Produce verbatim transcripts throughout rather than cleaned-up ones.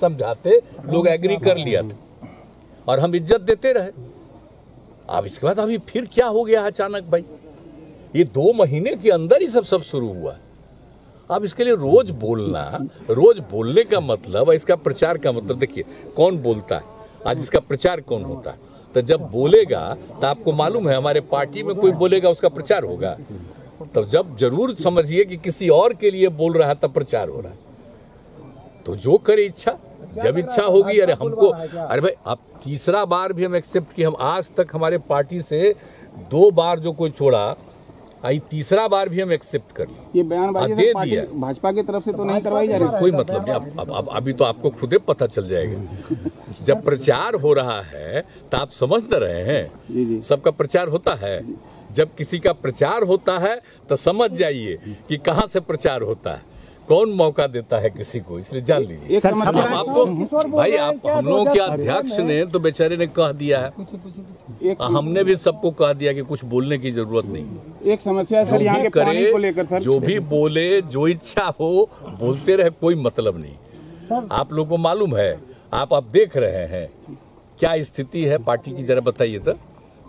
समझाते, लोग एग्री कर लिया था और हम इज्जत देते रहे। अब इसके बाद अभी फिर क्या हो गया अचानक भाई? ये दो महीने के अंदर ही सब सब शुरू हुआ। अब इसके लिए रोज बोलना, रोज बोलने का मतलब, इसका प्रचार का मतलब, देखिए कौन बोलता है आज, इसका प्रचार कौन होता है। तो जब बोलेगा तो आपको मालूम है हमारे पार्टी में कोई बोलेगा उसका प्रचार होगा, तो जब जरूर समझिए कि किसी और के लिए बोल रहा है तब प्रचार हो रहा है। तो जो करे इच्छा, जब इच्छा होगी। अरे हमको, अरे भाई अब तीसरा बार भी हम एक्सेप्ट किए, हम आज तक हमारे पार्टी से दो बार जो कोई छोड़ा, आई तीसरा बार भी हम एक्सेप्ट कर लिया। ये बयानबाजी दे दिया भाजपा की तरफ से तो नहीं करवाई जा रही? कोई मतलब नहीं। अब अब, अब अभी तो आपको खुद ही पता चल जाएगा। जब प्रचार हो रहा है तो आप समझ न रहे हैं, सबका प्रचार होता है। जब किसी का प्रचार होता है तो समझ जाइए कि कहाँ से प्रचार होता है, कौन मौका देता है किसी को, इसलिए जान लीजिए। आपको भाई, आप हम लोगों के अध्यक्ष ने तो बेचारे ने कह दिया है, हमने भी सबको कह दिया कि कुछ बोलने की जरूरत नहीं। एक समस्या सर यहाँ के पानी को लेकर, सर जो भी बोले, जो इच्छा हो बोलते रहे, कोई मतलब नहीं। आप लोगों को मालूम है, आप आप देख रहे हैं क्या स्थिति है पार्टी की, जरा बताइए। तो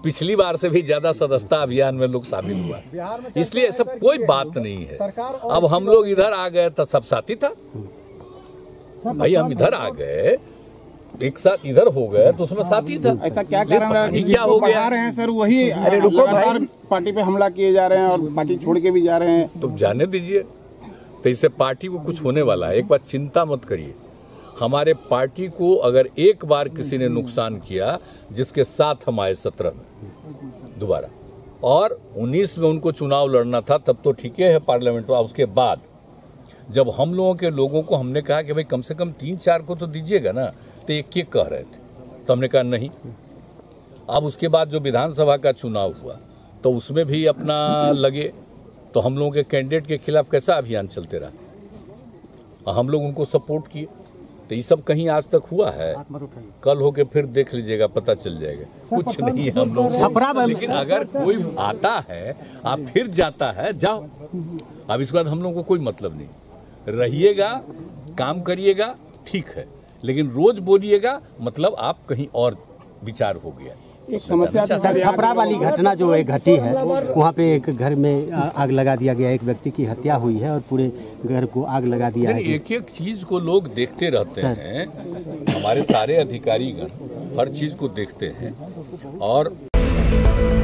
पिछली बार से भी ज्यादा सदस्यता अभियान में लोग शामिल हुआ, इसलिए ऐसा कोई बात नहीं है। अब हम लोग इधर आ गए तो सब साथी था भाई, हम इधर आ गए एक साथ, इधर हो गए तो उसमें साथी था। ऐसा क्या क्या हो गया है सर? वही अरे रुको भाई, पार्टी पे हमला किए जा रहे हैं और पार्टी छोड़ के भी जा रहे हैं। तुम जाने दीजिए, तो इससे पार्टी को कुछ होने वाला है। एक बार चिंता मत करिए, हमारे पार्टी को अगर एक बार किसी ने नुकसान किया, जिसके साथ हम आए सत्रह में दोबारा, और उन्नीस में उनको चुनाव लड़ना था, तब तो ठीक है पार्लियामेंट में। उसके बाद जब हम लोगों के लोगों को हमने कहा कि भाई कम से कम तीन चार को तो दीजिएगा ना, तो एक एक कह रहे थे, तो हमने कहा नहीं। अब उसके बाद जो विधानसभा का चुनाव हुआ तो उसमें भी अपना लगे, तो हम लोगों के कैंडिडेट के खिलाफ कैसा अभियान चलते रहा, हम लोग उनको सपोर्ट किए। तो ये सब कहीं आज तक हुआ है? कल होके फिर देख लीजिएगा, पता चल जाएगा। कुछ नहीं है हम लोग, लेकिन अगर कोई आता है आप फिर जाता है, जाओ। अब इसके बाद हम लोगों को कोई मतलब नहीं। रहिएगा, काम करिएगा, ठीक है, लेकिन रोज बोलिएगा मतलब आप कहीं और विचार हो गया। एक समस्या सर, छपरा वाली घटना जो है घटी है, वहाँ पे एक घर में आग लगा दिया गया, एक व्यक्ति की हत्या हुई है और पूरे घर को आग लगा दिया है। एक एक चीज को लोग देखते रहते हैं, हमारे सारे अधिकारीगण हर चीज को देखते हैं और